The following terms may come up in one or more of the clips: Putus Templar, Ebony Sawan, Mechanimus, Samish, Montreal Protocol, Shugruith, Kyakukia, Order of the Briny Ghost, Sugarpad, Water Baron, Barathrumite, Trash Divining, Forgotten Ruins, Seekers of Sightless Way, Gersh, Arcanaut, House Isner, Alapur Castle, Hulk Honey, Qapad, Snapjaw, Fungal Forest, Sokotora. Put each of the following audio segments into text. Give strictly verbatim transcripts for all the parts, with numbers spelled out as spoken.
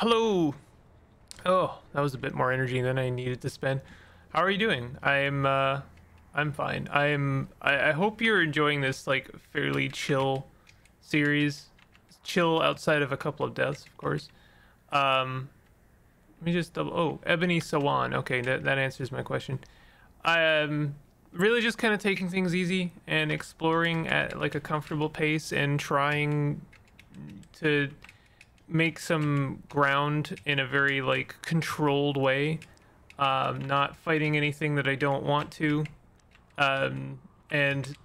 Hello. Oh, that was a bit more energy than I needed to spend. How are you doing? I'm uh I'm fine. I'm I, I hope you're enjoying this like fairly chill series. Chill outside of a couple of deaths, of course. Um let me just double oh, Ebony Sawan. Okay, that, that answers my question. I'm really just kind of taking things easy and exploring at like a comfortable pace and trying to make some ground in a very like controlled way, um not fighting anything that I don't want to, um and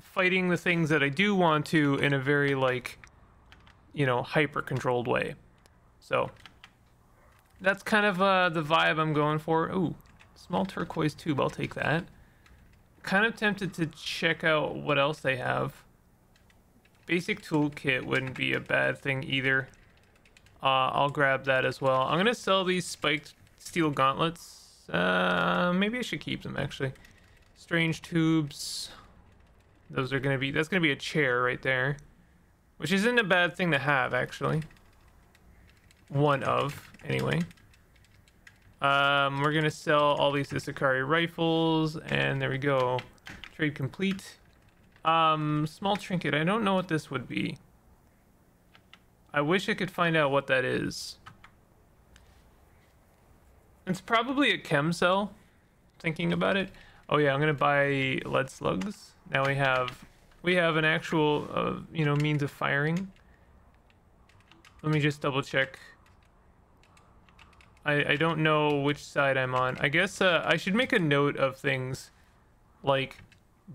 fighting the things that I do want to in a very like, you know, hyper controlled way. So that's kind of uh the vibe I'm going for. Ooh, small turquoise tube, I'll take that. Kind of tempted to check out what else they have. Basic toolkit wouldn't be a bad thing either. Uh, I'll grab that as well. I'm gonna sell these spiked steel gauntlets. Uh, maybe I should keep them actually. Strange tubes. Those are gonna be. That's gonna be a chair right there, which isn't a bad thing to have actually. One of anyway. Um, we're gonna sell all these Issachari rifles, and there we go. Trade complete. Um, small trinket. I don't know what this would be. I wish I could find out what that is. It's probably a chem cell, thinking about it. Oh yeah, I'm gonna buy lead slugs. Now we have we have an actual uh, you know, means of firing. Let me just double check. I I don't know which side I'm on. I guess uh, I should make a note of things like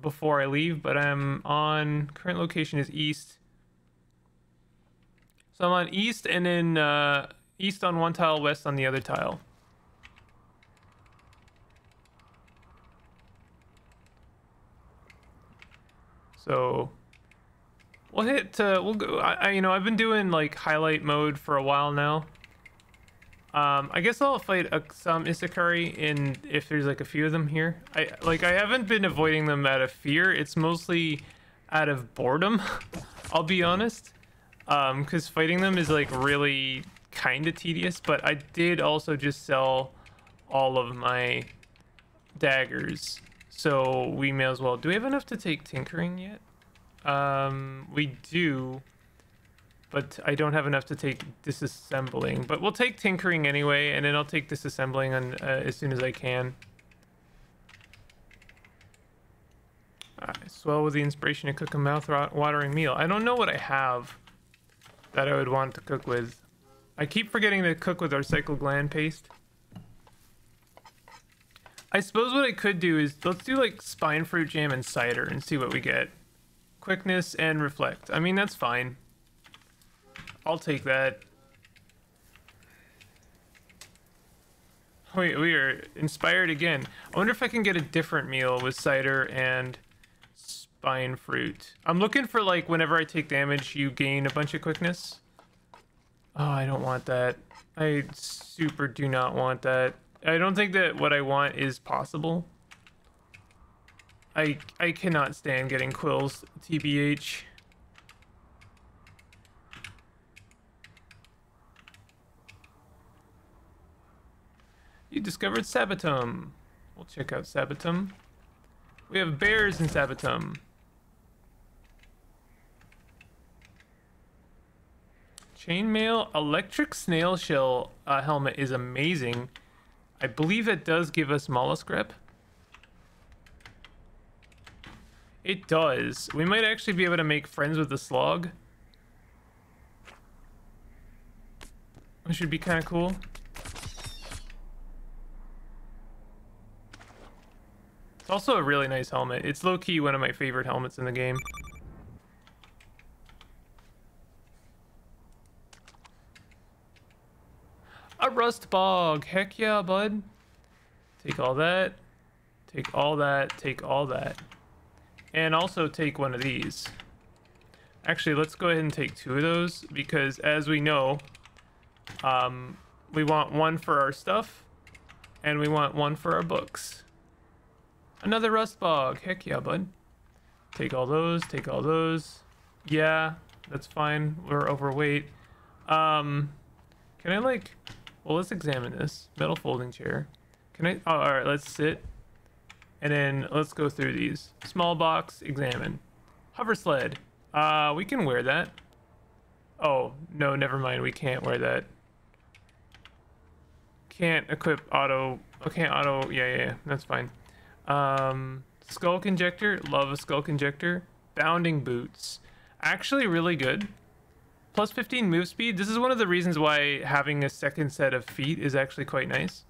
before I leave, but I'm on, current location is east, so I'm on east, and then uh east on one tile, west on the other tile. So we'll hit uh we'll go I, I you know, I've been doing like highlight mode for a while now. Um, I guess I'll fight uh, some Issachari in, if there's like a few of them here. I like I haven't been avoiding them out of fear. It's mostly out of boredom. I'll be honest, um, because fighting them is like really kind of tedious. But I did also just sell all of my daggers, so we may as well. Do we have enough to take tinkering yet? Um, we do. But I don't have enough to take disassembling. But we'll take tinkering anyway, and then I'll take disassembling on, uh, as soon as I can. Alright, swell with the inspiration to cook a mouth-watering meal. I don't know what I have that I would want to cook with. I keep forgetting to cook with our cycloglan paste. I suppose what I could do is, let's do like spine fruit jam and cider and see what we get. Quickness and reflect. I mean, that's fine. I'll take that. Wait, we are inspired again. I wonder if I can get a different meal with cider and spine fruit. I'm looking for like whenever I take damage, you gain a bunch of quickness. Oh, I don't want that. I super do not want that. I don't think that what I want is possible. I I cannot stand getting quills, T B H. You discovered Sabatum. We'll check out Sabatum. We have bears in Sabatum. Chainmail electric snail shell uh, helmet is amazing. I believe it does give us mollusk rep. It does. We might actually be able to make friends with the slog, which would be kind of cool. It's also a really nice helmet. It's low-key one of my favorite helmets in the game. A rust bog. Heck yeah, bud. Take all that. Take all that. Take all that. And also take one of these. Actually, let's go ahead and take two of those, because as we know, um, we want one for our stuff, and we want one for our books. Another rust bog. Heck yeah, bud. Take all those. Take all those. Yeah, that's fine. We're overweight. Um, Can I like... Well, let's examine this. Metal folding chair. Can I... Oh, alright, let's sit. And then let's go through these. Small box, examine. Hover sled. Uh, we can wear that. Oh, no, never mind. We can't wear that. Can't equip auto... Okay, auto... Yeah, yeah, yeah. That's fine. Um, skull conjector. Love a skull conjector. Bounding boots. Actually really good. Plus fifteen move speed. This is one of the reasons why having a second set of feet is actually quite nice.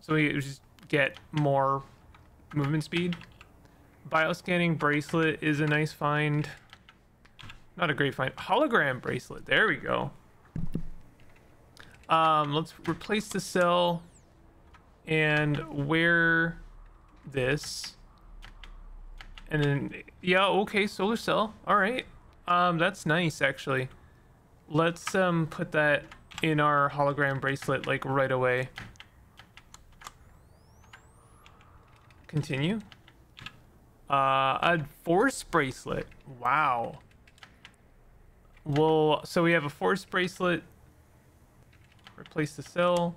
So we just get more movement speed. Bioscanning bracelet is a nice find. Not a great find. Hologram bracelet. There we go. Um, let's replace the cell and wear this. And then, yeah, okay, solar cell. All right. Um, that's nice, actually. Let's um, put that in our hologram bracelet, like, right away. Continue. Uh, a force bracelet. Wow. Well, so we have a force bracelet. Replace the cell.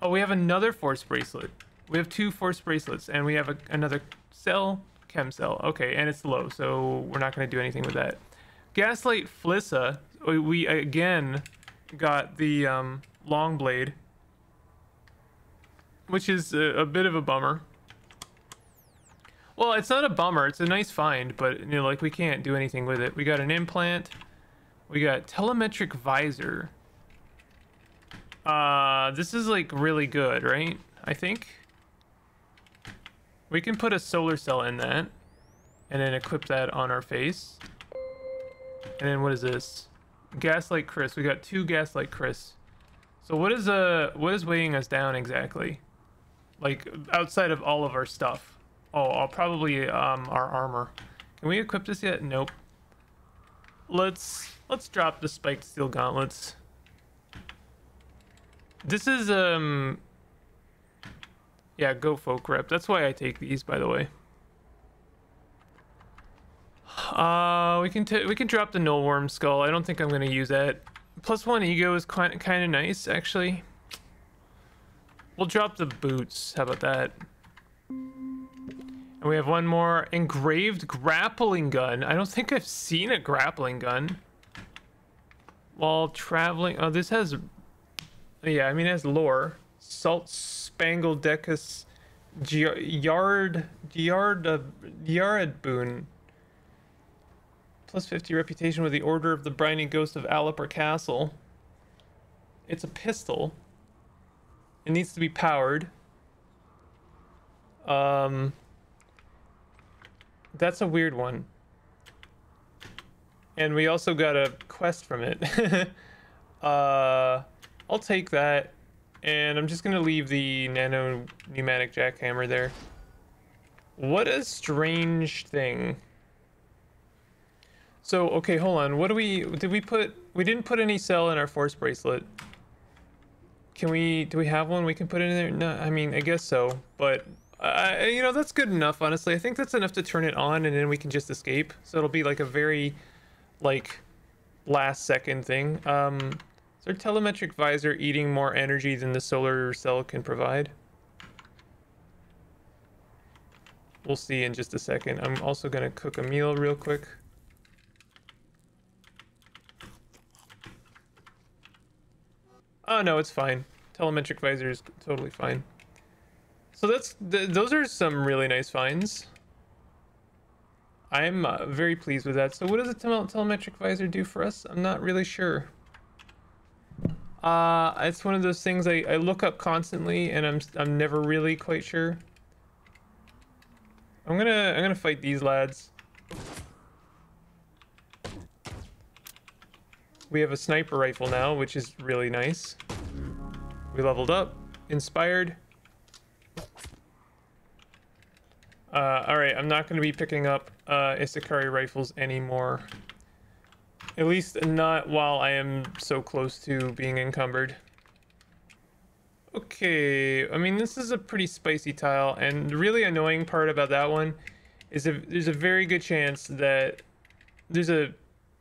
Oh, we have another force bracelet. We have two force bracelets, and we have a, another cell. Chem cell. Okay, and it's low, so we're not going to do anything with that. Gaslight Flissa. We, we again got the um, long blade, which is a, a bit of a bummer. Well, it's not a bummer. It's a nice find, but you know, like we can't do anything with it. We got an implant. We got telemetric visor. Uh, this is like really good, right? I think. We can put a solar cell in that and then equip that on our face. And then what is this? Gaslight Chris. We got two Gaslight Chris. So what is uh what is weighing us down exactly? Like outside of all of our stuff. Oh, I'll probably um our armor. Can we equip this yet? Nope. Let's let's drop the spiked steel gauntlets. This is um yeah, go folk rep. That's why I take these, by the way. Uh, we can t we can drop the null worm skull. I don't think I'm going to use that. Plus one ego is kind of nice, actually. We'll drop the boots. How about that? And we have one more. Engraved grappling gun. I don't think I've seen a grappling gun. While traveling... Oh, this has... Yeah, I mean, it has lore. Salt Spangledecus Yard Yard uh, Yard Boon. Plus fifty reputation with the Order of the Briny Ghost of Alapur Castle. It's a pistol. It needs to be powered. Um, that's a weird one. And we also got a quest from it. uh, I'll take that. And I'm just going to leave the nano pneumatic jackhammer there. What a strange thing. So, okay, hold on. What do we... Did we put... We didn't put any cell in our force bracelet. Can we... Do we have one we can put in there? No, I mean, I guess so. But, uh, you know, that's good enough, honestly. I think that's enough to turn it on, and then we can just escape. So it'll be, like, a very, like, last-second thing. Um... Is our telemetric visor eating more energy than the solar cell can provide? We'll see in just a second. I'm also going to cook a meal real quick. Oh, no, it's fine. Telemetric visor is totally fine. So that's th those are some really nice finds. I'm uh, very pleased with that. So what does a tele telemetric visor do for us? I'm not really sure. Uh, it's one of those things I, I look up constantly, and I'm I'm never really quite sure. I'm gonna I'm gonna fight these lads. We have a sniper rifle now, which is really nice. We leveled up, inspired. Uh, all right, I'm not gonna be picking up uh, Issachari rifles anymore. At least not while I am so close to being encumbered. Okay, I mean, this is a pretty spicy tile, and the really annoying part about that one is if there's a very good chance that there's a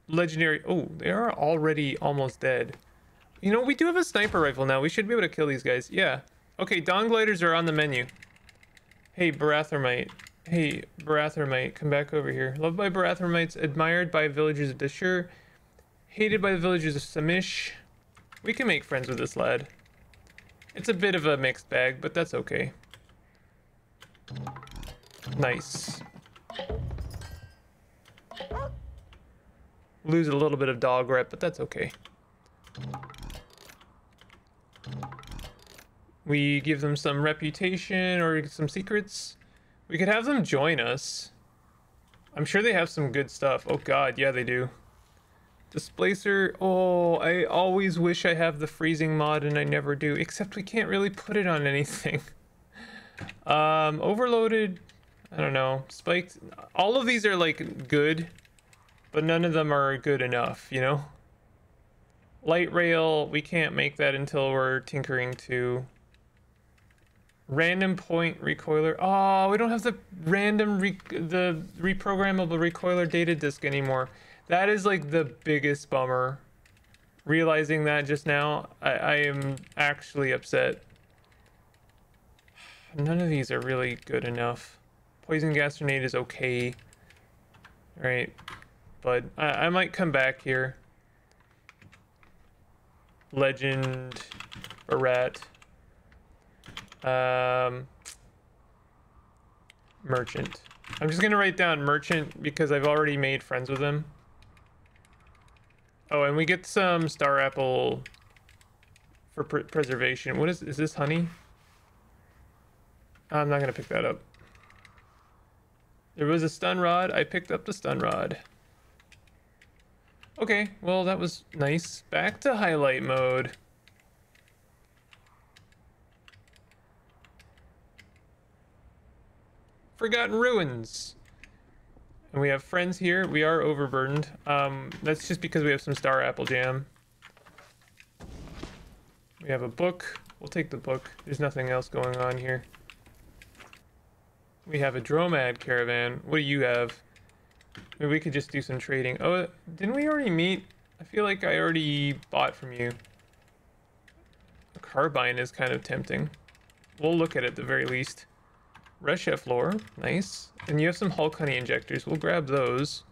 legendary... Oh, they are already almost dead. You know, we do have a sniper rifle now. We should be able to kill these guys. Yeah. Okay, Dawn Gliders are on the menu. Hey, Barathrumite. Hey, Barathrumite, come back over here. Loved by Barathramites, admired by villagers of Dishur, hated by the villagers of Samish. We can make friends with this lad. It's a bit of a mixed bag, but that's okay. Nice. Lose a little bit of dog rep, but that's okay. We give them some reputation or some secrets. We could have them join us. I'm sure they have some good stuff. Oh god, yeah they do. Displacer. Oh, I always wish I have the freezing mod and I never do, except we can't really put it on anything. Um, overloaded, I don't know, spiked. All of these are like good, but none of them are good enough, you know? Light rail, we can't make that until we're tinkering to... Random point recoiler. Oh, we don't have the random re the reprogrammable recoiler data disk anymore. That is like the biggest bummer. Realizing that just now, I, I am actually upset. None of these are really good enough. Poison gas grenade is okay. All right, but I, I might come back here. Legend, Barat. Um, merchant. I'm just gonna write down merchant because I've already made friends with him. Oh, and we get some star apple for pre preservation. What is, is this honey? I'm not gonna pick that up. There was a stun rod. I picked up the stun rod. Okay, well that was nice. Back to highlight mode. Forgotten Ruins, and we have friends here. We are overburdened. Um that's just because we have some star apple jam. We have a book. We'll take the book. There's nothing else going on here. We have a Dromad caravan. What do you have? Maybe we could just do some trading. Oh, didn't we already meet? I feel like I already bought from you. A carbine is kind of tempting. We'll look at it at the very least. Reshef lore, nice. And you have some Hulk Honey injectors. We'll grab those.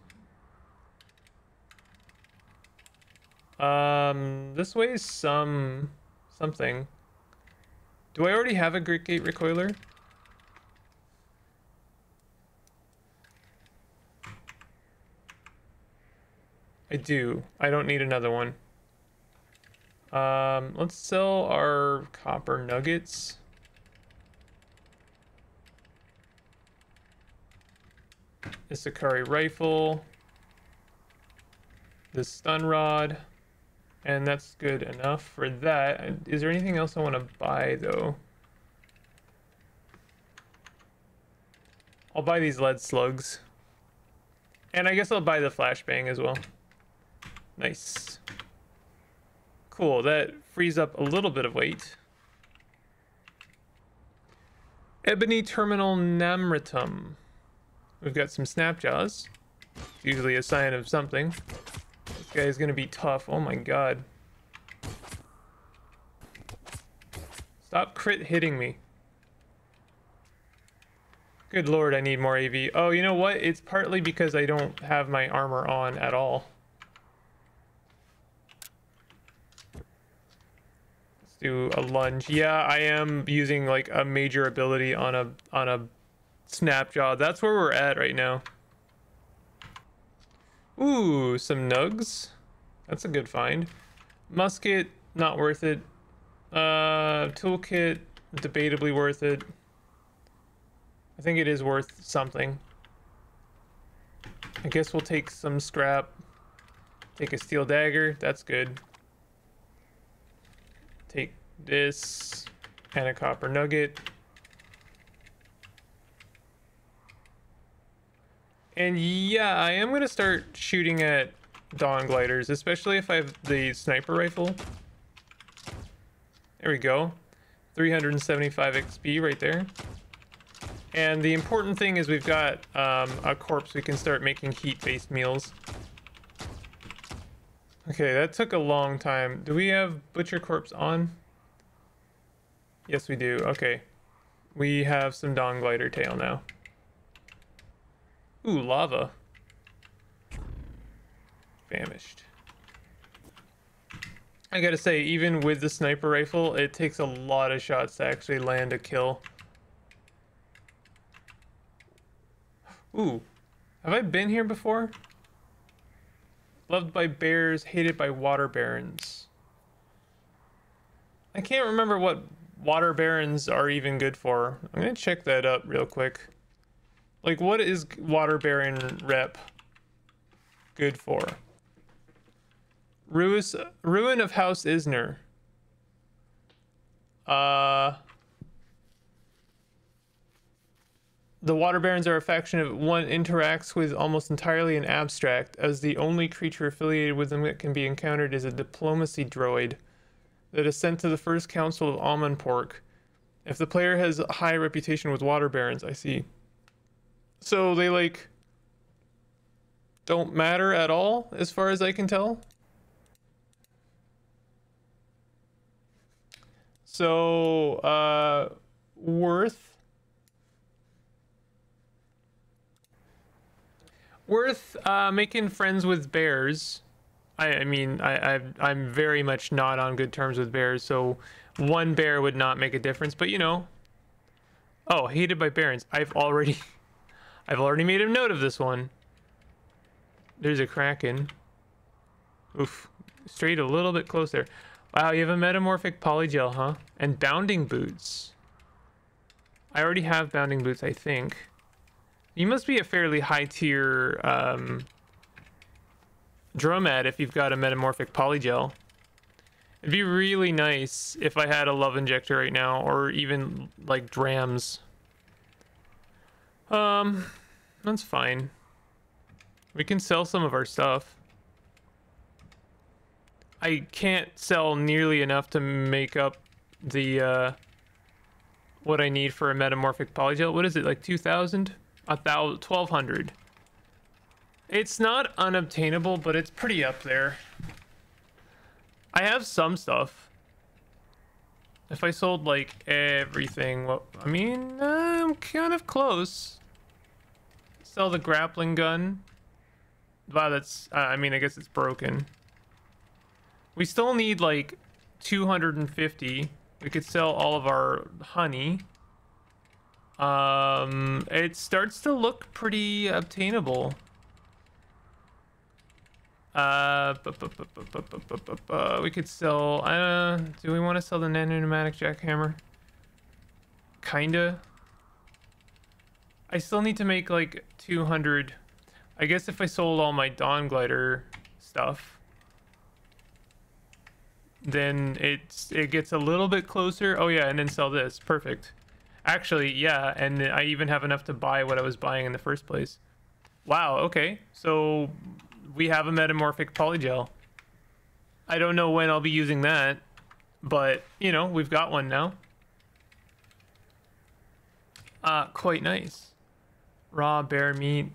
Um, this way is some... something. Do I already have a Great Gate Recoiler? I do. I don't need another one. Um, let's sell our copper nuggets. Issachari rifle, this stun rod, and that's good enough for that. Is there anything else I want to buy though? I'll buy these lead slugs, and I guess I'll buy the flashbang as well. Nice, cool. That frees up a little bit of weight. Ebony terminal namritum. We've got some Snapjaws. It's usually a sign of something. This guy is going to be tough. Oh my god. Stop crit hitting me. Good lord, I need more A V. Oh, you know what? It's partly because I don't have my armor on at all. Let's do a lunge. Yeah, I am using like a major ability on a on a Snapjaw. That's where we're at right now. Ooh, some nugs. That's a good find. Musket, not worth it. Uh, toolkit, debatably worth it. I think it is worth something. I guess we'll take some scrap. Take a steel dagger. That's good. Take this and a copper nugget. And yeah, I am going to start shooting at Dawn Gliders, especially if I have the sniper rifle. There we go. three hundred seventy-five X P right there. And the important thing is we've got um, a corpse. We can start making heat-based meals. Okay, that took a long time. Do we have Butcher Corpse on? Yes, we do. Okay. We have some Dawn Glider Tail now. Ooh, lava. Famished. I gotta say, even with the sniper rifle, it takes a lot of shots to actually land a kill. Ooh. Have I been here before? Loved by bears, hated by water barons. I can't remember what water barons are even good for. I'm gonna check that up real quick. Like, what is water baron rep good for? Ruis, ruin of House Isner. Uh, the Water Barons are a faction of one interacts with almost entirely an abstract, as the only creature affiliated with them that can be encountered is a diplomacy droid that is sent to the First Council of Almond Pork. If the player has a high reputation with Water Barons, I see. So they, like, don't matter at all, as far as I can tell. So, uh, worth, worth, uh, making friends with bears. I, I mean, I, I, I'm very much not on good terms with bears, so one bear would not make a difference, but you know, oh, hated by barons. I've already, I've already made a note of this one. There's a Kraken. Oof. Strayed a little bit close there. Wow, you have a metamorphic polygel, huh? And bounding boots. I already have bounding boots, I think. You must be a fairly high-tier um, Dromad if you've got a metamorphic polygel. It'd be really nice if I had a love injector right now, or even like drams. Um, that's fine. We can sell some of our stuff. I can't sell nearly enough to make up the uh what I need for a metamorphic polygel. What is it, like two thousand? twelve hundred. It's not unobtainable, but it's pretty up there. I have some stuff. If I sold like everything, well, I mean, I'm kind of close. Sell the grappling gun. Wow, that's uh, I mean, I guess it's broken. We still need like two hundred fifty. We could sell all of our honey. Um, it starts to look pretty obtainable. Uh, we could sell. Uh, do we want to sell the nanomatic jackhammer? Kinda. I still need to make like two hundred. I guess if I sold all my Dawn Glider stuff, then it's it gets a little bit closer. Oh yeah, and then sell this. Perfect. Actually, yeah, and I even have enough to buy what I was buying in the first place. Wow, okay, so we have a metamorphic polygel. I don't know when I'll be using that, but you know, we've got one now. Uh quite nice. Raw bear meat.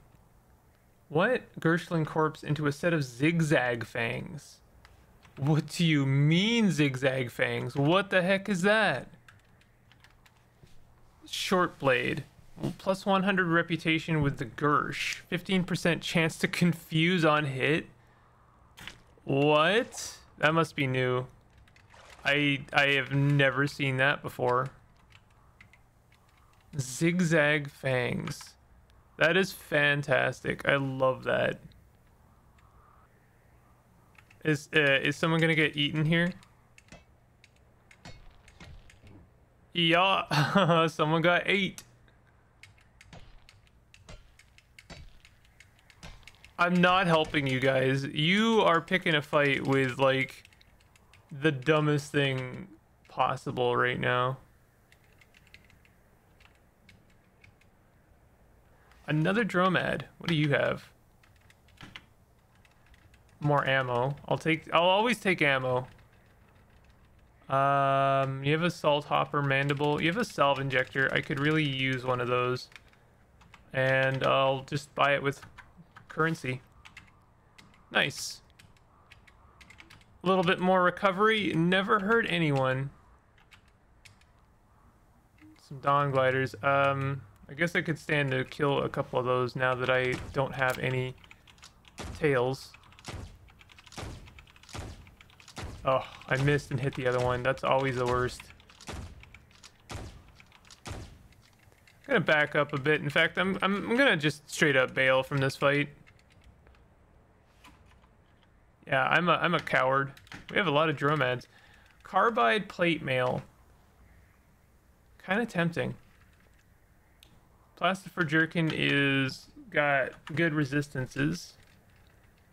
What? Gershling corpse into a set of zigzag fangs. What do you mean, zigzag fangs? What the heck is that? Short blade. Plus one hundred reputation with the Gersh. fifteen percent chance to confuse on hit. What? That must be new. I, I have never seen that before. Zigzag fangs. That is fantastic. I love that. Is uh, is someone gonna get eaten here? Yeah, someone got ate. I'm not helping you guys. You are picking a fight with like the dumbest thing possible right now. Another Dromad. What do you have? More ammo. I'll take. I'll always take ammo. Um, you have a salt hopper mandible. You have a salve injector. I could really use one of those. And I'll just buy it with currency. Nice. A little bit more recovery. Never hurt anyone. Some dawn gliders. Um, I guess I could stand to kill a couple of those now that I don't have any tails. Oh, I missed and hit the other one. That's always the worst. I'm gonna back up a bit. In fact, I'm I'm, I'm gonna just straight up bail from this fight. Yeah, I'm a I'm a coward. We have a lot of dromads. Carbide plate mail. Kind of tempting. Plastifer jerkin is got good resistances.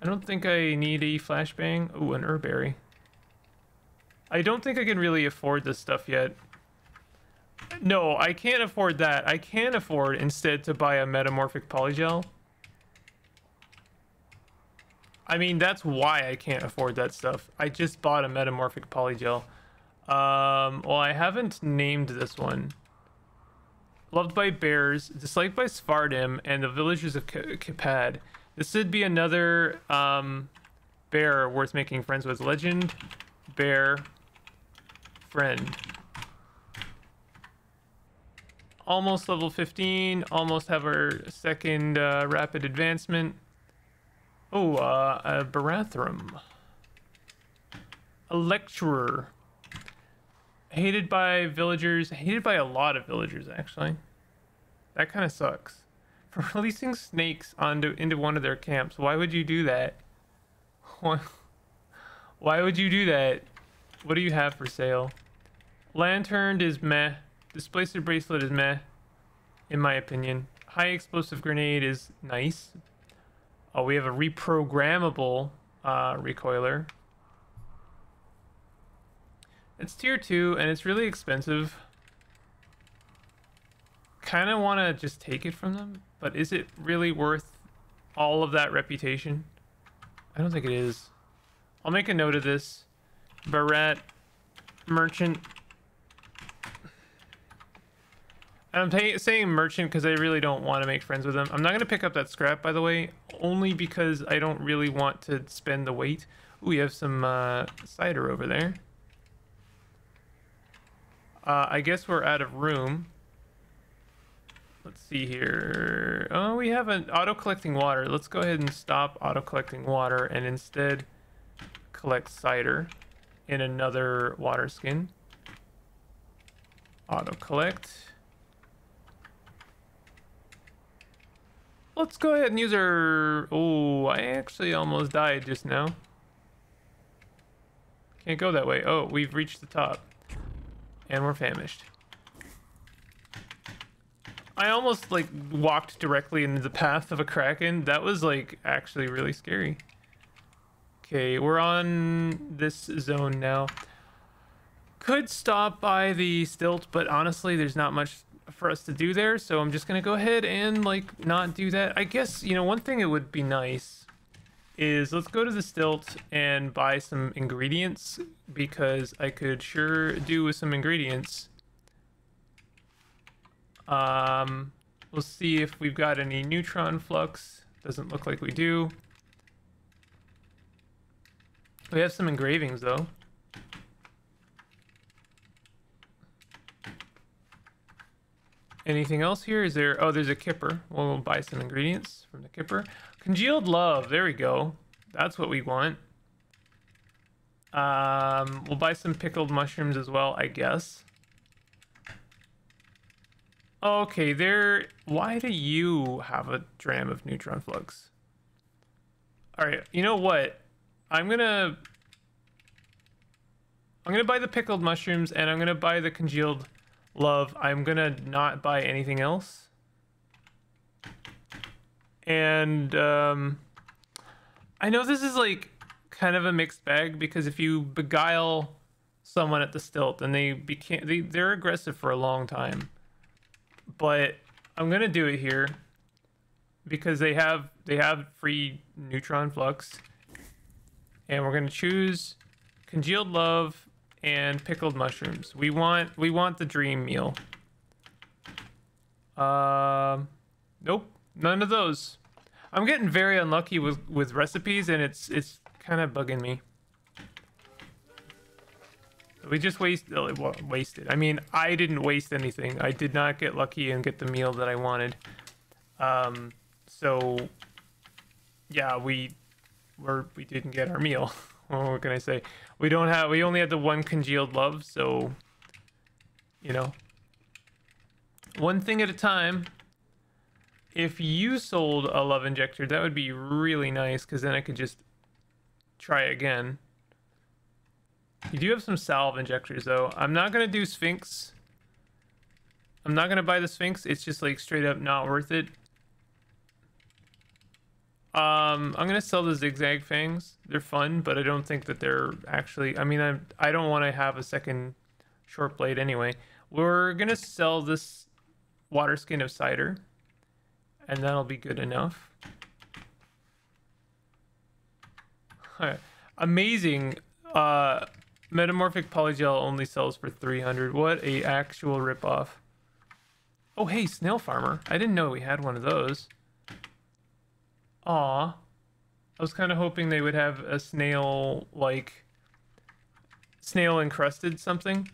I don't think I need a flashbang. Oh, an herberry. I don't think I can really afford this stuff yet. No, I can't afford that. I can afford instead to buy a metamorphic polygel. I mean, that's why I can't afford that stuff. I just bought a metamorphic polygel. Um, well, I haven't named this one. Loved by bears, disliked by Svardim and the villagers of Qapad. This should be another um, bear worth making friends with. Legend, bear, friend. Almost level fifteen. Almost have our second uh, rapid advancement. Oh, uh, a Barathrum. A lecturer. Hated by villagers. Hated by a lot of villagers, actually. That kind of sucks. For releasing snakes onto into one of their camps. Why would you do that? Why, why would you do that? What do you have for sale? Lanterned is meh. Displacer bracelet is meh, in my opinion. High explosive grenade is nice. Oh, we have a reprogrammable uh, recoiler. It's tier two, and it's really expensive. Kind of want to just take it from them, but is it really worth all of that reputation? I don't think it is. I'll make a note of this. Barat merchant. I'm saying merchant because I really don't want to make friends with them. I'm not going to pick up that scrap, by the way, only because I don't really want to spend the weight. Ooh, we have some uh, cider over there. Uh, I guess we're out of room. Let's see here. Oh, we have an auto-collecting water. Let's go ahead and stop auto-collecting water and instead collect cider in another water skin. Auto-collect. Let's go ahead and use our... Oh, I actually almost died just now. Can't go that way. Oh, we've reached the top. And we're famished. I almost, like, walked directly into the path of a Kraken. That was, like, actually really scary. Okay, we're on this zone now. Could stop by the stilt, but honestly, there's not much for us to do there, so I'm just gonna go ahead and like not do that. I guess, you know, one thing it would be nice is let's go to the stilt and buy some ingredients, because I could sure do with some ingredients. Um we'll see if we've got any neutron flux. Doesn't look like we do. We have some engravings though. Anything else here? Is there... Oh, there's a kipper. We'll buy some ingredients from the kipper. Congealed love. There we go. That's what we want. Um, we'll buy some pickled mushrooms as well, I guess. Okay, there... Why do you have a dram of neutron flux? Alright, you know what? I'm gonna... I'm gonna buy the pickled mushrooms, and I'm gonna buy the congealed... love. I'm gonna not buy anything else, and um I know this is like kind of a mixed bag, because if you beguile someone at the stilt and they became they, they're aggressive for a long time, but I'm gonna do it here because they have they have free neutron flux, and we're gonna choose congealed love and pickled mushrooms. We want we want the dream meal. Um uh, nope, none of those. I'm getting very unlucky with with recipes, and it's it's kind of bugging me. we just wasted, well, wasted. I mean, I didn't waste anything. I did not get lucky and get the meal that I wanted. Um, so, yeah, we were, we didn't get our meal. What can I say? We don't have, we only had the one congealed love, so, you know. One thing at a time. If you sold a love injector, that would be really nice, because then I could just try again. You do have some salve injectors, though. I'm not going to do Sphinx. I'm not going to buy the Sphinx. It's just, like, straight up not worth it. Um, I'm going to sell the Zigzag Fangs. They're fun, but I don't think that they're actually... I mean, I, I don't want to have a second short blade anyway. We're going to sell this Water Skin of Cider, and that'll be good enough. All right. Amazing. Uh... Metamorphic Polygel only sells for three hundred. What a actual ripoff. Oh, hey, Snail Farmer. I didn't know we had one of those. Aw. I was kind of hoping they would have a snail, like... snail encrusted something.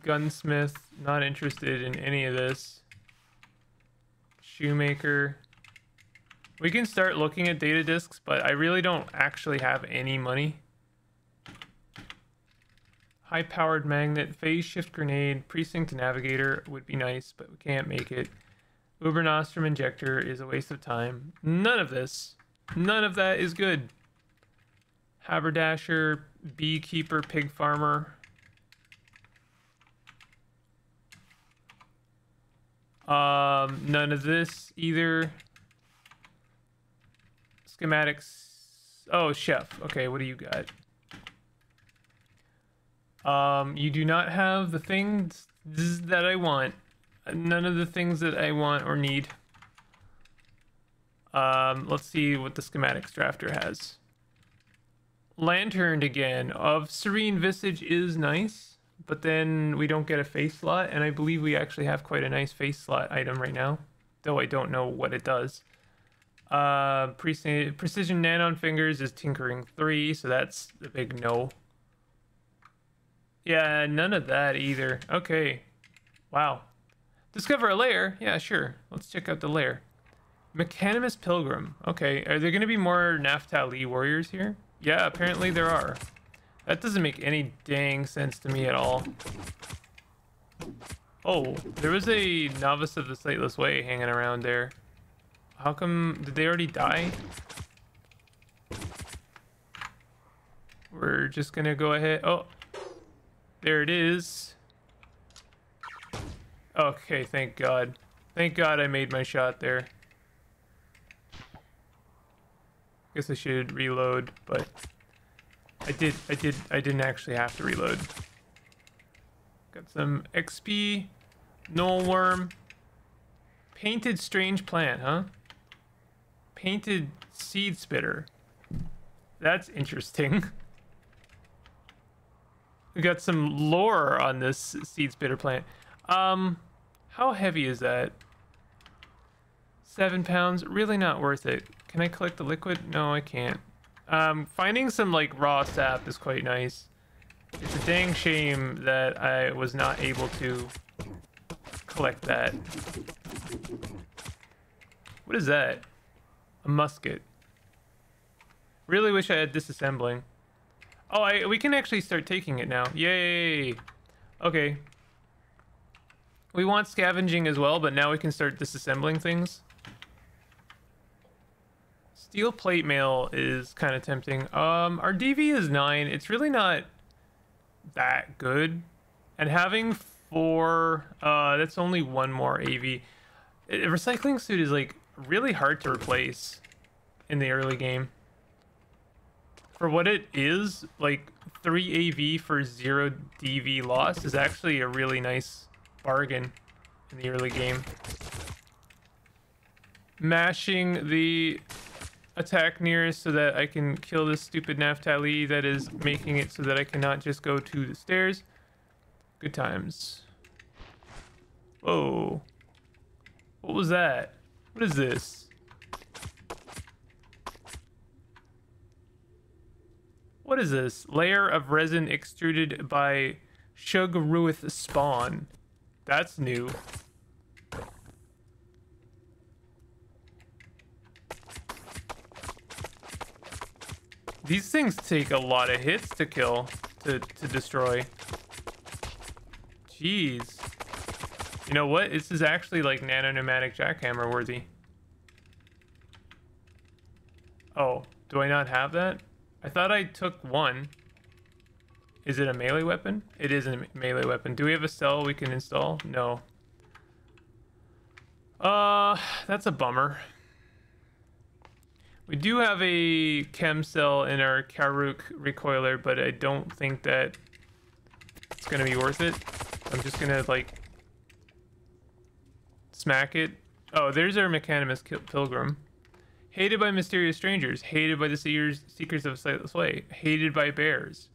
Gunsmith. Not interested in any of this. Shoemaker. We can start looking at data disks, but I really don't actually have any money. High-powered magnet, phase shift grenade, precinct navigator would be nice, but we can't make it. Uber Nostrum injector is a waste of time. None of this, none of that is good. Haberdasher, beekeeper, pig farmer. Um, none of this either. Schematics. Oh, chef. Okay, what do you got? Um, you do not have the things that I want. None of the things that I want or need. Um, let's see what the schematics drafter has. Lanterned again. Of Serene Visage is nice, but then we don't get a face slot, and I believe we actually have quite a nice face slot item right now, though I don't know what it does. Uh, pre precision nanon fingers is tinkering three, so that's a big no. Yeah, none of that either. Okay. Wow. Discover a lair. Yeah, sure. Let's check out the lair. Mechanimus Pilgrim. Okay. Are there going to be more Naphtali warriors here? Yeah, apparently there are. That doesn't make any dang sense to me at all. Oh, there was a Novice of the Sightless Way hanging around there. How come... did they already die? We're just gonna go ahead... oh! There it is! Okay, thank God. Thank God I made my shot there. Guess I should reload, but... I did, I did, I didn't actually have to reload. Got some X P. Knoll Worm. Painted strange plant, huh? Painted seed spitter. That's interesting. We got some lore on this seed spitter plant. Um, how heavy is that? Seven pounds? Really not worth it. Can I collect the liquid? No, I can't. Um, finding some like raw sap is quite nice. It's a dang shame that I was not able to collect that. What is that? A musket. Really wish I had disassembling. Oh, I, we can actually start taking it now. Yay! Okay. We want scavenging as well, but now we can start disassembling things. Steel plate mail is kind of tempting. Um, our D V is nine. It's really not that good. And having four... Uh, that's only one more A V. A recycling suit is like really hard to replace in the early game. For what it is, like three A V for zero D V loss is actually a really nice bargain in the early game. Mashing the attack nearest so that I can kill this stupid Naphtali that is making it so that I cannot just go to the stairs. Good times. Whoa. What was that? What is this? What is this? Layer of resin extruded by Shugruith spawn. That's new. These things take a lot of hits to kill, to, to destroy. Jeez. You know what? This is actually like nano-pneumatic jackhammer worthy. Oh, do I not have that? I thought I took one. Is it a melee weapon? It is a melee weapon. Do we have a cell we can install? No. Uh, that's a bummer. We do have a chem cell in our Karuk recoiler, but I don't think that it's going to be worth it. I'm just going to, like, smack it. Oh, there's our Mechanimus Pilgrim. Hated by mysterious strangers. Hated by the seers, Seekers of Sightless Way. Hated by bears.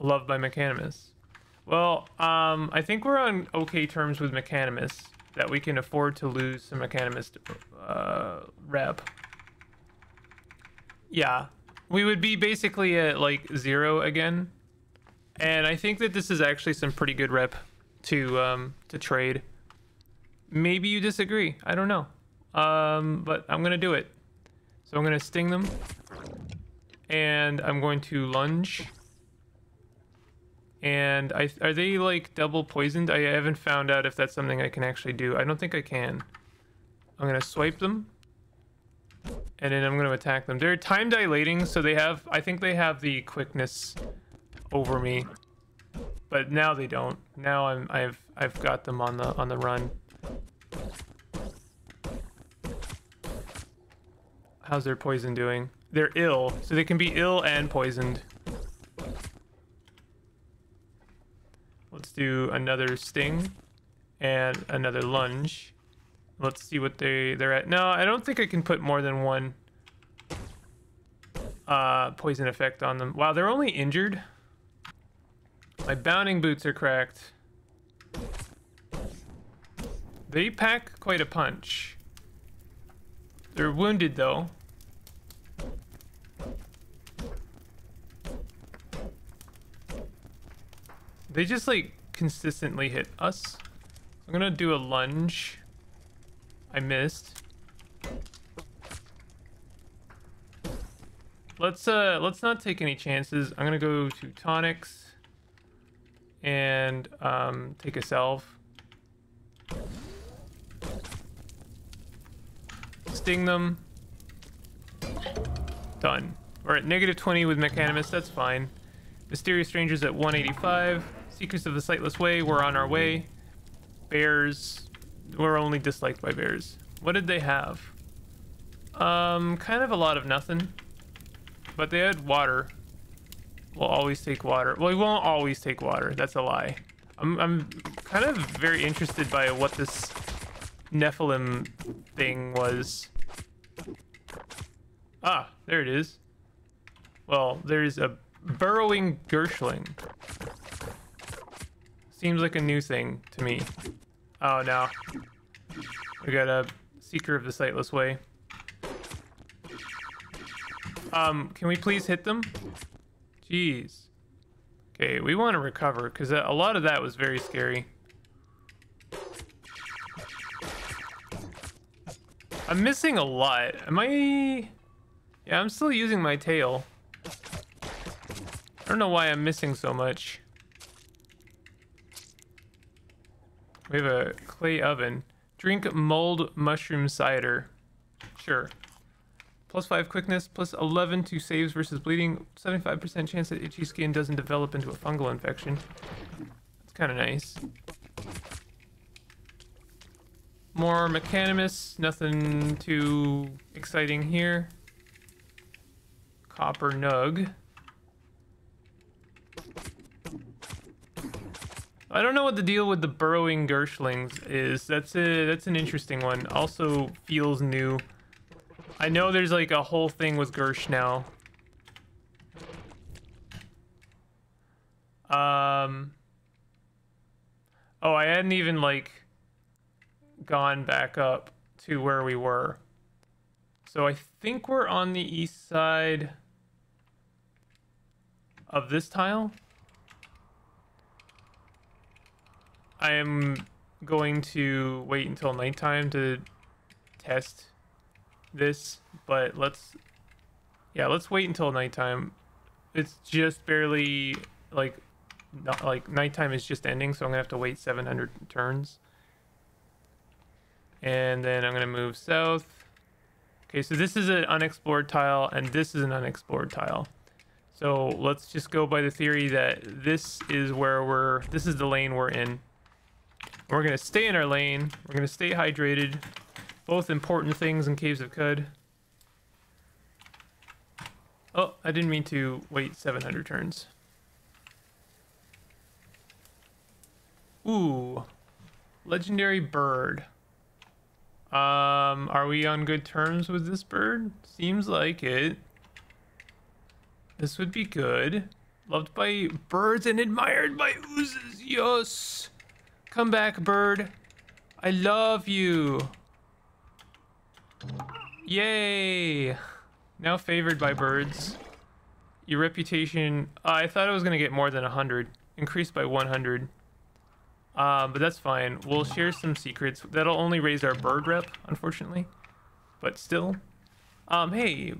Loved by Mechanimus. Well, um, I think we're on okay terms with Mechanimus, that we can afford to lose some Mechanimus uh, rep. Yeah, we would be basically at like zero again, and I think that this is actually some pretty good rep to um to trade. Maybe you disagree, I don't know, um but I'm gonna do it. So I'm gonna sting them, and I'm going to lunge, and I are they like double poisoned? I haven't found out if that's something I can actually do. I don't think I can. I'm gonna swipe them, and then I'm going to attack them. They're time dilating, so they have, I think they have the quickness over me, but now they don't. Now I'm, I've, I've got them on the, on the run. How's their poison doing? They're ill, so they can be ill and poisoned. Let's do another sting and another lunge. Let's see what they, they're at. No, I don't think I can put more than one uh, poison effect on them. Wow, they're only injured. My bounding boots are cracked. They pack quite a punch. They're wounded, though. They just, like, consistently hit us. I'm gonna do a lunge. I missed. Let's uh let's not take any chances. I'm gonna go to tonics and um take a salve. Sting them. Done. We're at negative twenty with Mechanimus, that's fine. Mysterious strangers at one eighty-five. Secrets of the Sightless Way, we're on our way. Bears. We're only disliked by bears. What did they have? Um, kind of a lot of nothing. But they had water. We'll always take water. Well, we won't always take water. That's a lie. I'm, I'm kind of very interested by what this Nephilim thing was. Ah, there it is. Well, there's a burrowing Gershling. Seems like a new thing to me. Oh no, we got a Seeker of the Sightless Way. Um, can we please hit them? Jeez. Okay, we want to recover, because a lot of that was very scary. I'm missing a lot. Am I... Yeah, I'm still using my tail. I don't know why I'm missing so much. We have a clay oven. Drink mulled mushroom cider. Sure. Plus five quickness, plus eleven to saves versus bleeding. seventy-five percent chance that itchy skin doesn't develop into a fungal infection. That's kind of nice. More Mechanimus. Nothing too exciting here. Copper nug. I don't know what the deal with the burrowing Gershlings is. That's a that's an interesting one. Also feels new. I know there's like a whole thing with Gersh now. Um. Oh, I hadn't even like gone back up to where we were. So I think we're on the east side. of this tile, I am going to wait until nighttime to test this, but let's, yeah, let's wait until nighttime. It's just barely, like, not, like, nighttime is just ending, so I'm gonna have to wait seven hundred turns. And then I'm gonna move south. Okay, so this is an unexplored tile, and this is an unexplored tile. So let's just go by the theory that this is where we're, this is the lane we're in. We're gonna stay in our lane, we're gonna stay hydrated. Both important things in Caves of Qud. Oh, I didn't mean to wait seven hundred turns. Ooh, legendary bird. Um, are we on good terms with this bird? Seems like it. This would be good. Loved by birds and admired by oozes. Yes. Come back, bird. I love you. Yay. Now favored by birds. Your reputation. Uh, I thought I was going to get more than one hundred. Increased by one hundred. Uh, but that's fine. We'll share some secrets. That'll only raise our bird rep, unfortunately. But still. Um, hey.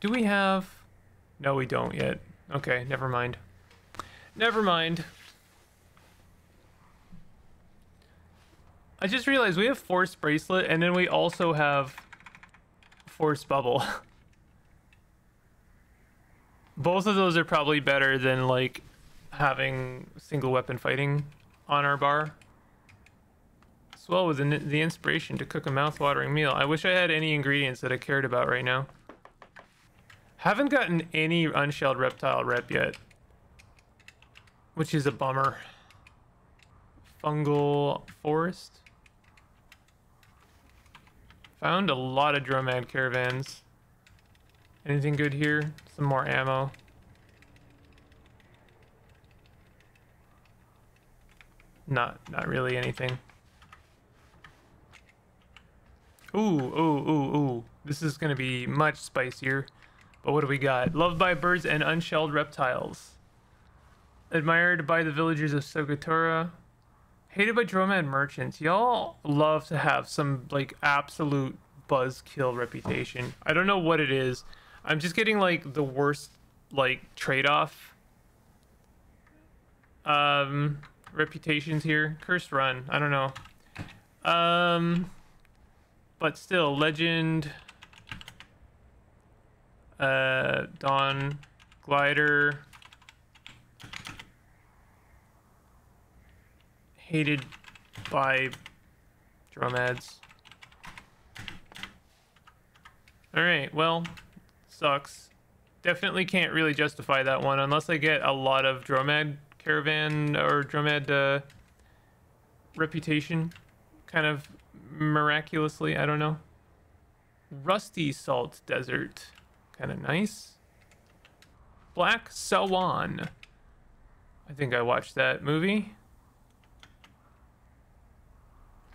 Do we have... No, we don't yet. Okay, never mind. Never mind. I just realized we have Force Bracelet, and then we also have... Force Bubble. Both of those are probably better than, like, having single weapon fighting on our bar. Swell with the, the inspiration to cook a mouth-watering meal. I wish I had any ingredients that I cared about right now. Haven't gotten any unshelled reptile rep yet, which is a bummer. Fungal Forest. Found a lot of Dromad caravans. Anything good here? Some more ammo. Not, not really anything. Ooh, ooh, ooh, ooh. This is gonna be much spicier. But what do we got? Loved by birds and unshelled reptiles. Admired by the villagers of Sokotora. Hated by Dromad merchants. Y'all love to have some, like, absolute buzzkill reputation. I don't know what it is. I'm just getting, like, the worst, like, trade-off. Um, reputations here. Cursed Run. I don't know. Um, but still, Legend... Uh, Dawn Glider. Hated by Dromads. Alright, well, sucks. Definitely can't really justify that one unless I get a lot of Dromad caravan or Dromad uh, reputation. Kind of miraculously, I don't know. Rusty Salt Desert. Kind of nice. Black Sawan. I think I watched that movie.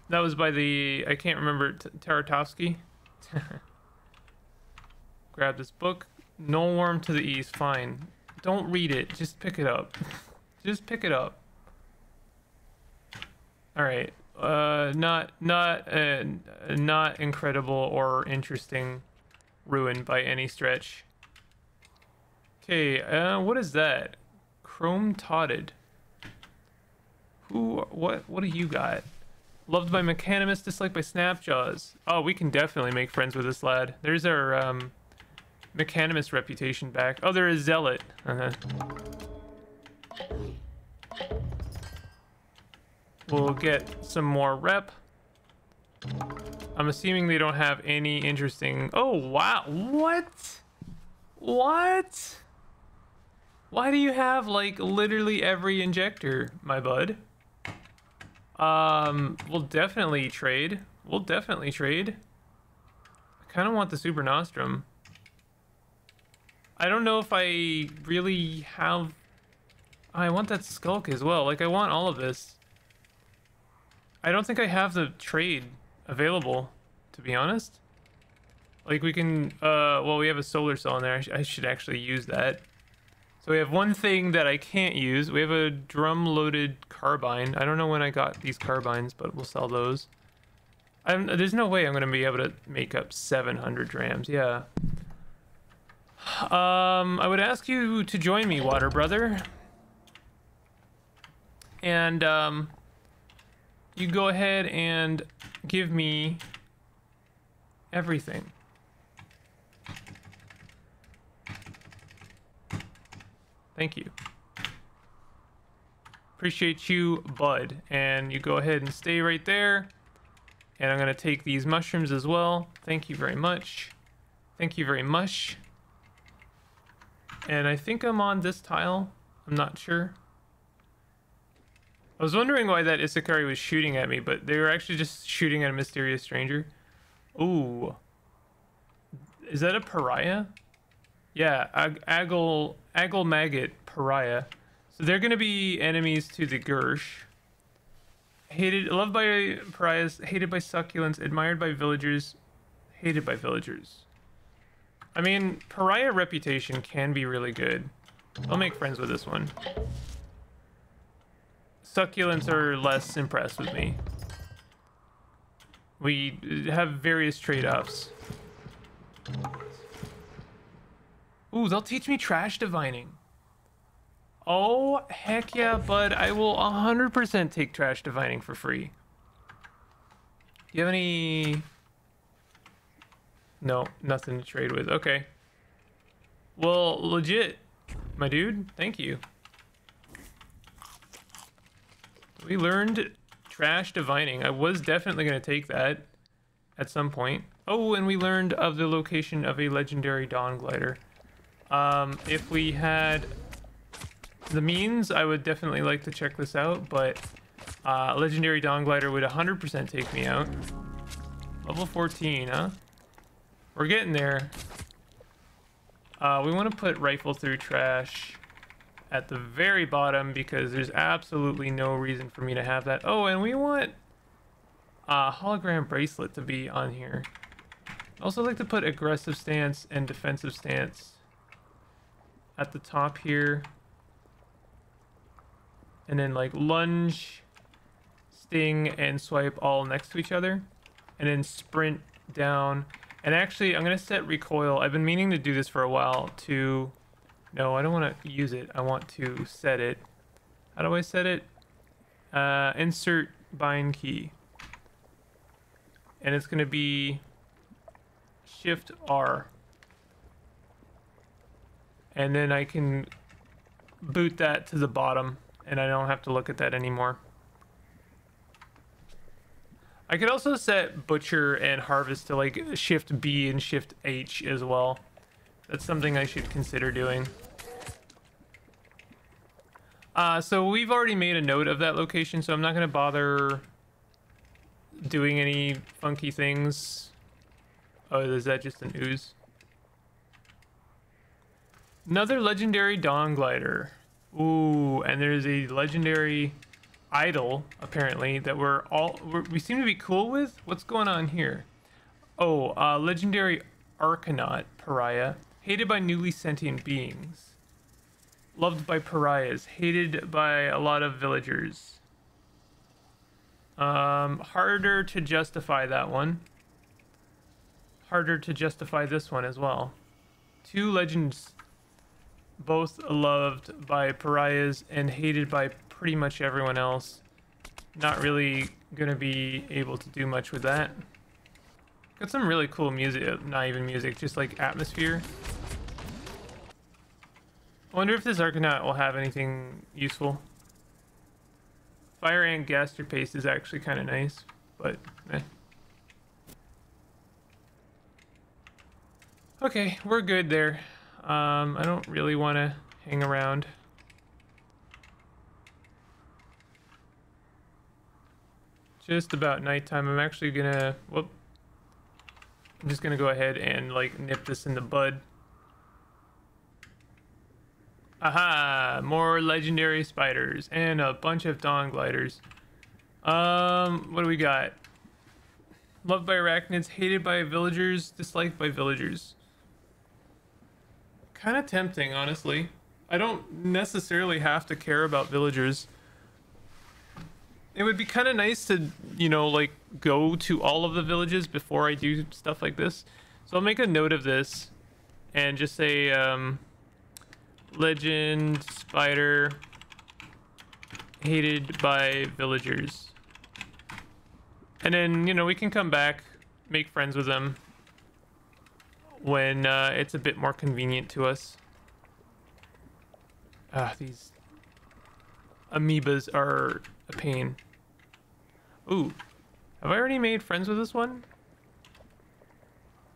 That was by the... I can't remember... Taratowski. Grab this book. No Worm to the East. Fine. Don't read it. Just pick it up. Just pick it up. Alright. Uh, not... Not... Uh, not incredible or interesting... ruined by any stretch. Okay, uh, what is that? Chrome Totted. Who, what, what do you got? Loved by Mechanimus, disliked by Snapjaws. Oh, we can definitely make friends with this lad. There's our um, Mechanimus reputation back. Oh, there is Zealot. Uh-huh. We'll get some more rep. I'm assuming they don't have any interesting... Oh, wow. What? What? Why do you have, like, literally every injector, my bud? Um, we'll definitely trade. We'll definitely trade. I kind of want the Super Nostrum. I don't know if I really have... I want that Skulk as well. Like, I want all of this. I don't think I have the trade... available, to be honest. Like, we can uh well, we have a solar cell in there. I, sh I should actually use that. So we have one thing that I can't use. We have a drum-loaded carbine. I don't know when I got these carbines, but we'll sell those. I'm, there's no way I'm going to be able to make up seven hundred drams. Yeah. Um, I would ask you to join me, Water Brother. And um, you go ahead and give me everything. Thank you. Appreciate you, bud. And you go ahead and stay right there. And I'm going to take these mushrooms as well. Thank you very much. Thank you very much. And I think I'm on this tile. I'm not sure. I was wondering why that Issachari was shooting at me, but they were actually just shooting at a mysterious stranger. Ooh. Is that a pariah? Yeah, ag agle, agle maggot pariah. So they're going to be enemies to the Gersh. Hated, loved by pariahs, hated by succulents, admired by villagers, hated by villagers. I mean, pariah reputation can be really good. I'll make friends with this one. Succulents are less impressed with me. We have various trade-offs. Ooh, they'll teach me trash divining. Oh, heck yeah, bud. I will one hundred percent take trash divining for free. Do you have any... No, nothing to trade with. Okay. Well, legit, my dude. Thank you. We learned trash divining. I was definitely going to take that at some point. Oh, and we learned of the location of a legendary dawn glider. Um, if we had the means, I would definitely like to check this out, but uh, legendary dawn glider would one hundred percent take me out. Level fourteen, huh? We're getting there. Uh, we want to put rifle through trash at the very bottom because there's absolutely no reason for me to have that. Oh, and we want a hologram bracelet to be on here. I also like to put aggressive stance and defensive stance at the top here. And then like lunge, sting, and swipe all next to each other. And then sprint down. And actually, I'm going to set recoil. I've been meaning to do this for a while to... No, I don't want to use it. I want to set it. How do I set it? Uh, insert bind key. And it's going to be shift R. And then I can boot that to the bottom and I don't have to look at that anymore. I could also set butcher and harvest to like shift B and shift H as well. That's something I should consider doing. Uh, so we've already made a note of that location, so I'm not going to bother doing any funky things. Oh, is that just an ooze? Another legendary dawn glider. Ooh, and there's a legendary idol, apparently, that we're all... We're, we seem to be cool with? What's going on here? Oh, uh, legendary Arcanaut, pariah. Hated by newly sentient beings. Loved by pariahs. Hated by a lot of villagers. Um, harder to justify that one. Harder to justify this one as well. Two legends... Both loved by pariahs and hated by pretty much everyone else. Not really gonna be able to do much with that. Got some really cool music, not even music, just like atmosphere. I wonder if this Arcanaut will have anything useful. Fire and Gaster Paste is actually kind of nice, but eh. Okay, we're good there. Um, I don't really want to hang around. Just about nighttime. I'm actually gonna, whoop. I'm just gonna go ahead and like nip this in the bud. Aha! More legendary spiders and a bunch of dawn gliders. Um, what do we got? Loved by arachnids, hated by villagers, disliked by villagers. Kind of tempting, honestly. I don't necessarily have to care about villagers. It would be kind of nice to, you know, like, go to all of the villages before I do stuff like this. So I'll make a note of this and just say, um, legend spider hated by villagers. And then, you know, we can come back, make friends with them when uh, it's a bit more convenient to us. Ah, these amoebas are a pain. Ooh, have I already made friends with this one?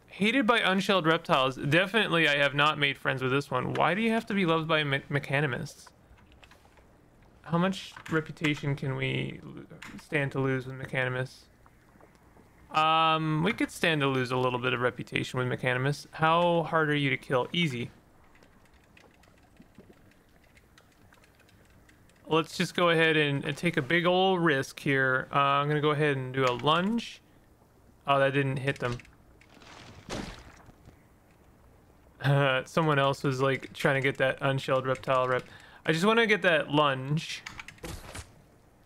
Hated by unshelled reptiles. Definitely I have not made friends with this one. Why do you have to be loved by Mechanimus? How much reputation can we stand to lose with Mechanimus? Um, we could stand to lose a little bit of reputation with Mechanimus. How hard are you to kill? Easy. Let's just go ahead and, and take a big old risk here. Uh, I'm going to go ahead and do a lunge. Oh, that didn't hit them. Uh, someone else was like trying to get that unshelled reptile rep. I just want to get that lunge.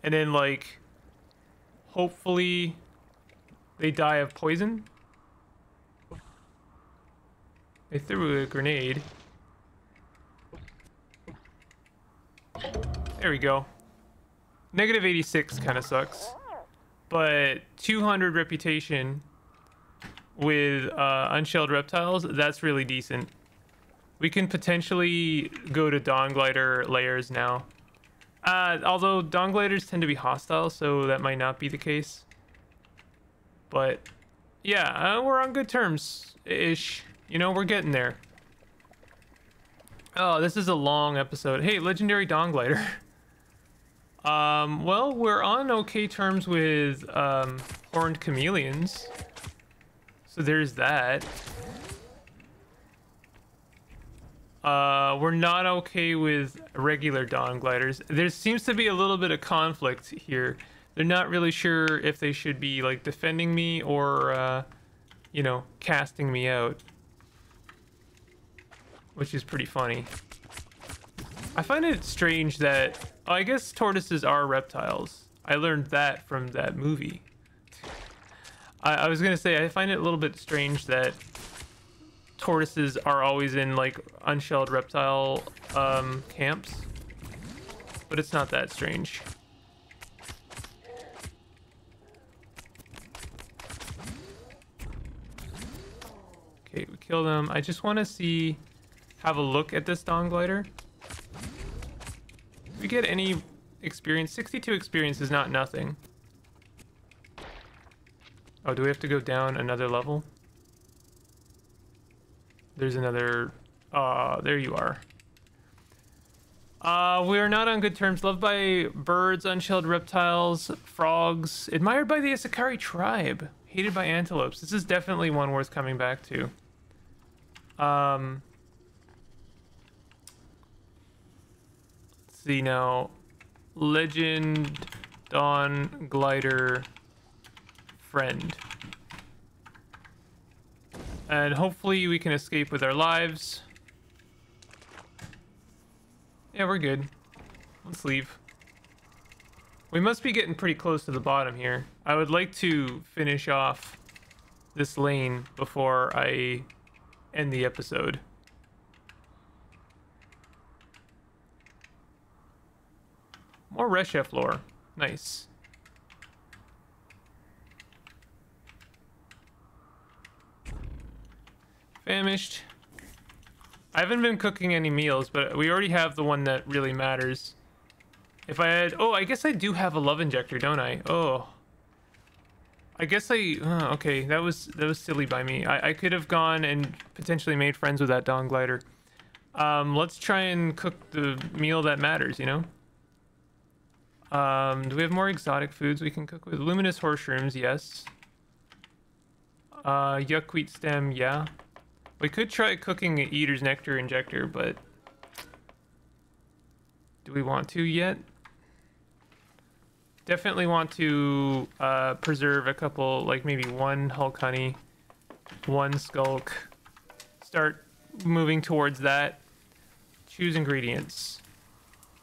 And then like, hopefully they die of poison. They threw a grenade. There we go. Negative eighty-six kind of sucks. But two hundred reputation with uh, unshelled reptiles, that's really decent. We can potentially go to Dawn Glider layers now. Uh, although Dawn Gliders tend to be hostile, so that might not be the case. But yeah, uh, we're on good terms-ish. You know, we're getting there. Oh, this is a long episode. Hey, legendary Dawn Glider. Um, well, we're on okay terms with um, horned chameleons. So there's that. Uh, we're not okay with regular Dawn Gliders. There seems to be a little bit of conflict here. They're not really sure if they should be like defending me or, uh, you know, casting me out. Which is pretty funny. I find it strange that... Oh, I guess tortoises are reptiles. I learned that from that movie. I, I was going to say, I find it a little bit strange that tortoises are always in, like, unshelled reptile um, camps. But it's not that strange. Okay, we kill them. I just want to see... Have a look at this Dawn Glider. If we get any experience, sixty-two experience is not nothing. Oh, do we have to go down another level? There's another... Uh, there you are. Uh, we are not on good terms. Loved by birds, unshelled reptiles, frogs. Admired by the Issachari tribe. Hated by antelopes. This is definitely one worth coming back to. Um... See now, legend Dawn Glider friend, and hopefully we can escape with our lives. Yeah, we're good. Let's leave. We must be getting pretty close to the bottom here. I would like to finish off this lane before I end the episode. More Reshef lore. Nice. Famished. I haven't been cooking any meals, but we already have the one that really matters. If I had... Oh, I guess I do have a love injector, don't I? Oh. I guess I... Oh, okay, that was that was silly by me. I, I could have gone and potentially made friends with that Dawn Glider. Um, let's try and cook the meal that matters, you know? Um, do we have more exotic foods we can cook with? Luminous horserooms, yes. Uh, yuck wheat stem, yeah. We could try cooking an eater's nectar injector, but... Do we want to yet? Definitely want to uh, preserve a couple, like maybe one Hulk Honey, one Skulk. Start moving towards that. Choose ingredients.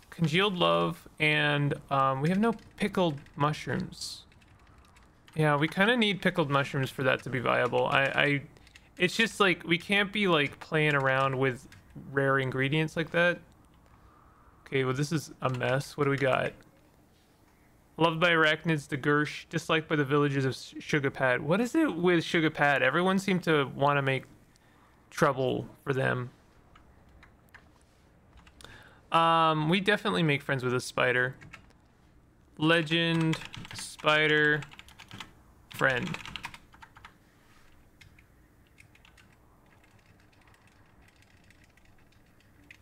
Congealed love, and um, we have no pickled mushrooms. Yeah, we kind of need pickled mushrooms for that to be viable. I, I, it's just like, we can't be like playing around with rare ingredients like that. Okay, well this is a mess. What do we got? Loved by arachnids, the Gersh, disliked by the villagers of Sugarpad. What is it with Sugarpad? Everyone seemed to want to make trouble for them. Um, we definitely make friends with a spider. Legend, spider, friend.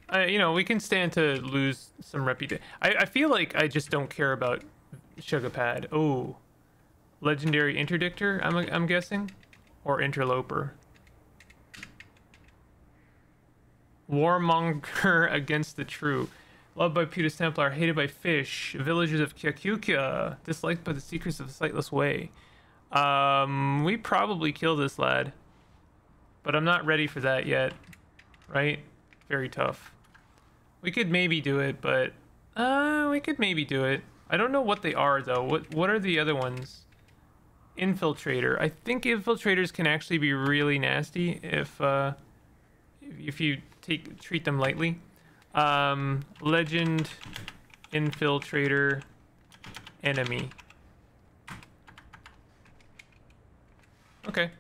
I, you know, we can stand to lose some reputation. I feel like I just don't care about Sugarpad. Oh, legendary interdictor, I'm, I'm guessing, or interloper. Warmonger against the true. Loved by Putus Templar, hated by fish. Villagers of Kyakukia, disliked by the Seekers of Sightless Way. Um, we probably kill this lad. But I'm not ready for that yet. Right? Very tough. We could maybe do it, but... Uh, we could maybe do it. I don't know what they are, though. What, what are the other ones? Infiltrator. I think infiltrators can actually be really nasty if, uh... if you take treat them lightly. Um, legend, infiltrator, enemy. Okay.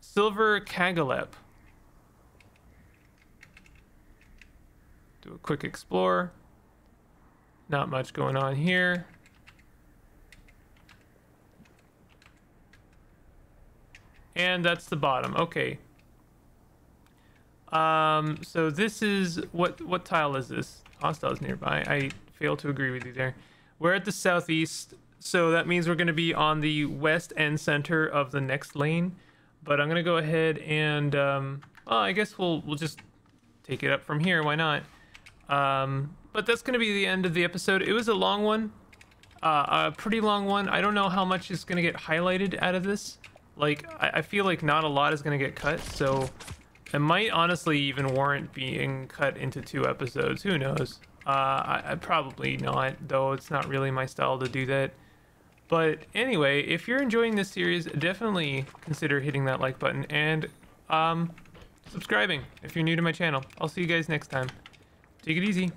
Silver Kagalep. Do a quick explore. Not much going on here. And that's the bottom. Okay. Um, so this is, what, what tile is this? Hostiles nearby. I fail to agree with you there. We're at the southeast, so that means we're going to be on the west and center of the next lane. But I'm going to go ahead and, um, well, I guess we'll, we'll just take it up from here. Why not? Um, but that's going to be the end of the episode. It was a long one, uh, a pretty long one. I don't know how much is going to get highlighted out of this. Like, I, I feel like not a lot is going to get cut, so... It might honestly even warrant being cut into two episodes. Who knows? Uh, I, I probably not, though it's not really my style to do that. But anyway, if you're enjoying this series, definitely consider hitting that like button and um, subscribing if you're new to my channel. I'll see you guys next time. Take it easy.